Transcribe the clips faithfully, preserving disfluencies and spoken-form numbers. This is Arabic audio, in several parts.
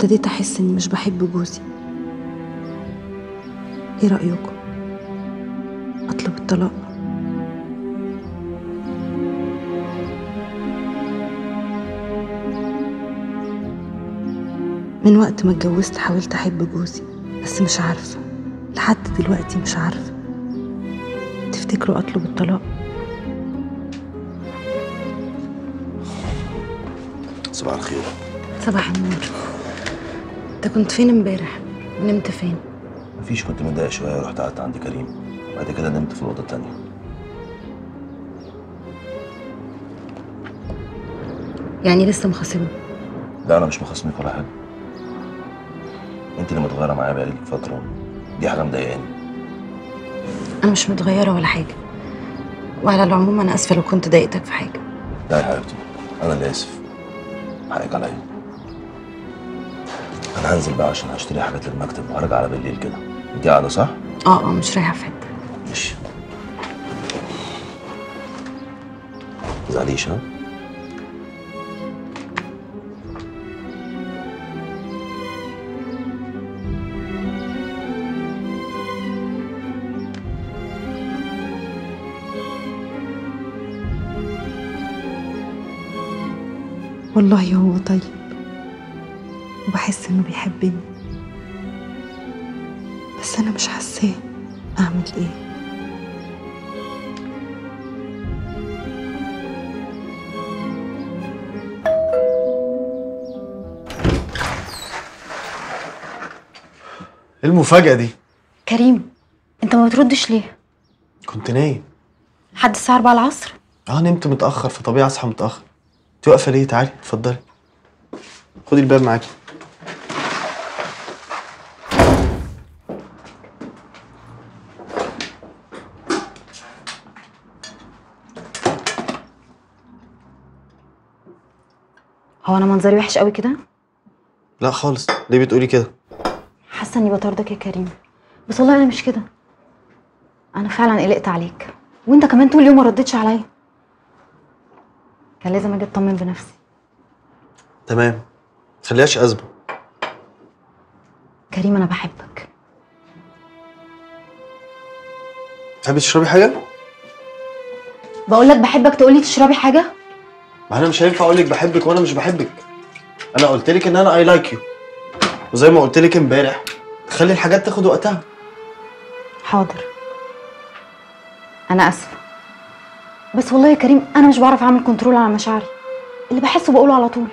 ابتديت أحس إني مش بحب جوزي. إيه رأيكم؟ أطلب الطلاق؟ من وقت ما اتجوزت حاولت أحب جوزي، بس مش عارفة، لحد دلوقتي مش عارفة. تفتكروا أطلب الطلاق؟ صباح الخير. صباح النور. انت كنت فين امبارح؟ ونمت فين؟ مفيش، كنت متضايق شويه ورحت قعدت عند كريم، بعد كده نمت في الأوضة التانية. يعني لسه مخاصمني؟ لا أنا مش مخاصمك ولا حاجة، أنت اللي متغيرة معايا بقالك فترة، دي حاجة مضايقاني. أنا مش متغيرة ولا حاجة، وعلى العموم أنا آسفة لو كنت ضايقتك في حاجة. لا يا حبيبتي، أنا اللي آسف، حقك عليا. انا هنزل بقى عشان هشتري حاجات للمكتب وهرجع على بالليل كده. انت قاعده صح؟ اه اه مش رايحه في حته. ماشي. ما تزعليش. ها؟ والله هو طيب وبحس انه بيحبني، بس انا مش حاساه. اعمل ايه؟ ايه المفاجأة دي؟ كريم انت ما بتردش ليه؟ كنت نايم لحد الساعة أربعة العصر؟ اه نمت متأخر، فطبيعي اصحى متأخر. انت واقفة ليه؟ تعالي اتفضلي، خدي الباب معاكي. هو انا منظري وحش قوي كده؟ لا خالص، ليه بتقولي كده؟ حاسة اني بطاردك يا كريم، بس والله انا مش كده، انا فعلا قلقت عليك، وانت كمان طول اليوم ما ردتش عليا، كان لازم اجي اطمن بنفسي. تمام، خليهاش ازمه. كريم انا بحبك. تحبي تشربي حاجه؟ بقول لك بحبك تقولي تشربي حاجه؟ ما انا مش هينفع اقول لك بحبك وانا مش بحبك. انا قلت لك ان انا اي لايك يو، وزي ما قلت لك امبارح خلي الحاجات تاخد وقتها. حاضر، انا اسفه، بس والله يا كريم انا مش بعرف اعمل كنترول على مشاعري، اللي بحسه بقوله على طول،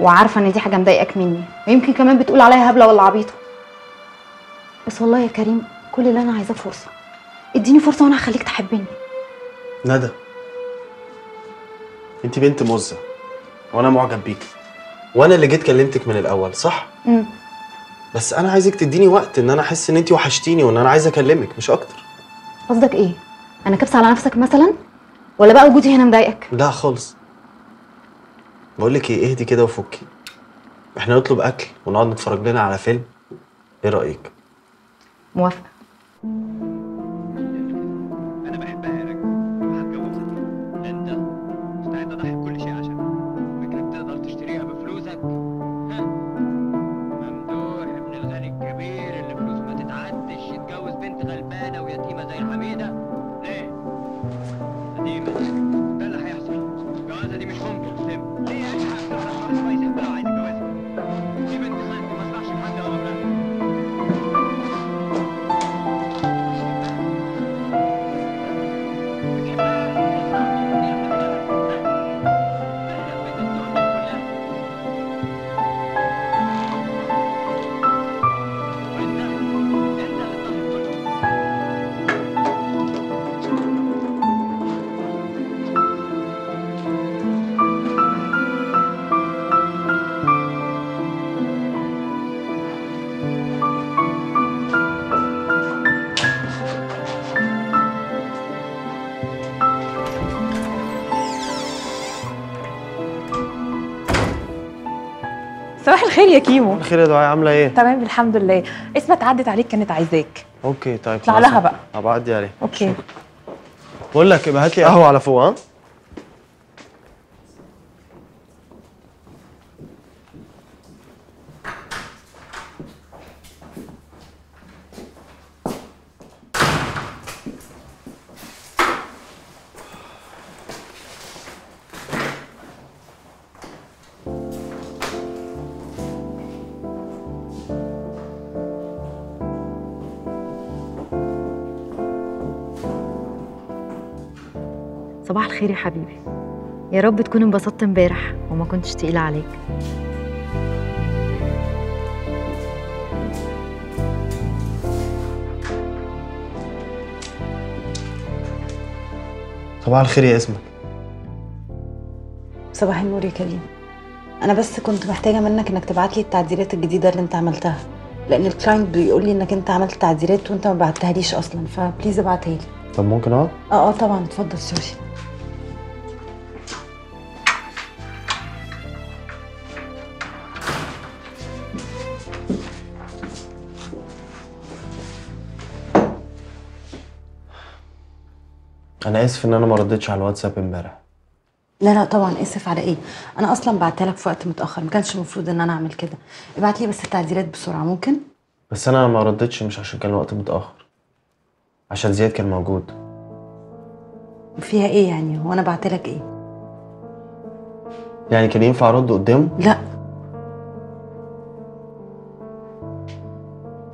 وعارفه ان دي حاجه مضايقك مني، ويمكن كمان بتقول عليا هبله ولا عبيطه، بس والله يا كريم كل اللي انا عايزاه فرصه. اديني فرصه وانا هخليك تحبني. ندى انت بنت مزه، وانا معجب بيكي، وانا اللي جيت كلمتك من الاول صح؟ امم بس انا عايزك تديني وقت ان انا احس ان انت وحشتيني وان انا عايزه اكلمك، مش اكتر. قصدك ايه؟ أنا كبسة على نفسك مثلا؟ ولا بقى وجودي هنا مضايقك؟ لا خالص. بقول لك إيه، اهدي كده وفكي. إحنا نطلب أكل ونقعد نتفرج لنا على فيلم، إيه رأيك؟ موافقة. أنا بحبها يا راجل وهتجوزها، أنت مستعد أضحي بكل شيء عشان فكرة تقدر تشتريها بفلوسك؟ ها؟ ممدوح ابن الغني الكبير اللي فلوسه ما تتعدش يتجوز بنت غلبانة ويتيمة زي حميدة؟ ده اللي هيحصل، الجوازه دي مش ممكن تتم. ليه يا شيخ عبد الله خالص كويس انت لو عايز تجوزها؟ دي بنت خالتي ما اسمعش لحد ولا بلاد. صباح الخير يا كيمو. صباح الخير يا دعاء، عامله ايه؟ تمام الحمد لله. اسمها تعدت عليك، كانت عايزاك. اوكي طيب، اطلع لها بقى. ابقى اعدي عليها. اوكي. بقول لك ابقى هات لي قهوه على فوق. ها صباح الخير يا حبيبي، يا رب تكون انبسطت امبارح وما كنتش تقيلة عليك. صباح الخير يا اسماء. صباح النور يا كريم. انا بس كنت محتاجه منك انك تبعت لي التعديلات الجديده اللي انت عملتها، لان الكلاينت بيقول لي انك انت عملت تعديلات وانت ما بعتهاليش اصلا، فبليز ابعتها لي. طب ممكن اقعد؟ اه اه طبعا، اتفضل. سوري. انا اسف ان انا ما ردتش على الواتساب امبارح. لا لا طبعا، اسف على ايه، انا اصلا بعتلك في وقت متاخر، ما كانش المفروض ان انا اعمل كده. ابعت لي بس التعديلات بسرعه ممكن. بس انا ما ردتش مش عشان كان الوقت متاخر، عشان زياد كان موجود. فيها ايه يعني، هو انا بعتلك ايه يعني؟ كان ينفع ارد قدامه؟ لا.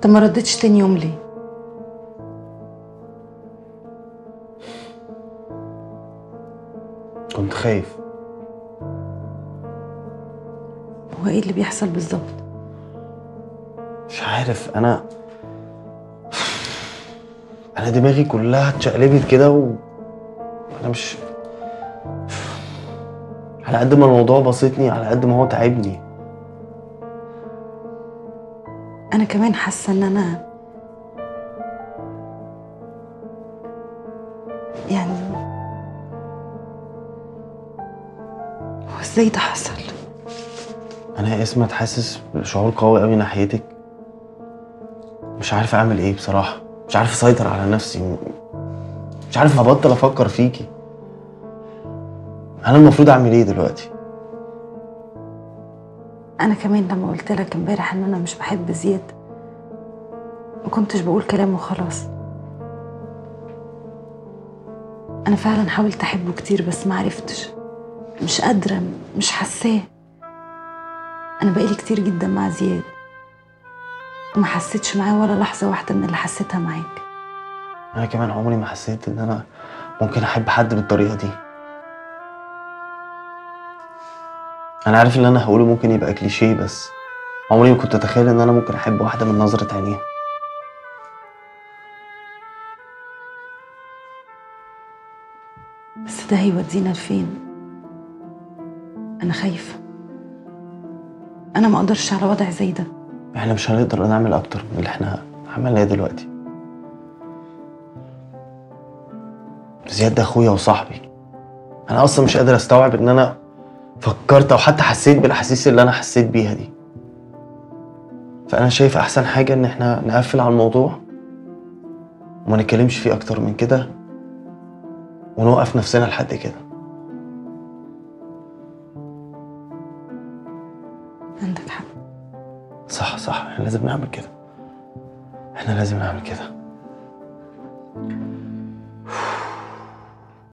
طب ما ردتش تاني يوم ليه؟ كنت خايف. هو ايه اللي بيحصل بالظبط؟ مش عارف، انا انا دماغي كلها اتشقلبت كده، وانا مش على قد ما الموضوع بسطني على قد ما هو تعبني. انا كمان حاسه ان انا يعني ازاي ده حصل؟ انا يا اسماء حاسس بشعور قوي قوي ناحيتك، مش عارف اعمل ايه بصراحه، مش عارف اسيطر على نفسي، مش عارف ابطل افكر فيكي. انا المفروض اعمل ايه دلوقتي؟ انا كمان لما قلت لك امبارح ان انا مش بحب زياد ما كنتش بقول كلام وخلاص. انا فعلا حاولت احبه كتير بس ما عرفتش، مش قادرة، مش حاساه. أنا بقالي كتير جدا مع زياد وما حسيتش معاه ولا لحظة واحدة من اللي حسيتها معاك. أنا كمان عمري ما حسيت إن أنا ممكن أحب حد بالطريقة دي. أنا عارف اللي أنا هقوله ممكن يبقى كليشيه، بس عمري ما كنت أتخيل إن أنا ممكن أحب واحدة من نظرة عينيها. بس ده هيودينا لفين؟ أنا خايفة، أنا ما أقدرش على وضع زي ده. إحنا مش هنقدر نعمل أكتر من اللي إحنا عملناه دلوقتي. زياد ده أخويا وصاحبي، أنا أصلا مش قادر أستوعب إن أنا فكرت أو حتى حسيت بالأحاسيس اللي أنا حسيت بيها دي. فأنا شايف أحسن حاجة إن إحنا نقفل على الموضوع وما نتكلمش فيه أكتر من كده، ونوقف نفسنا لحد كده. عندك حق. صح صح، احنا لازم نعمل كده، احنا لازم نعمل كده.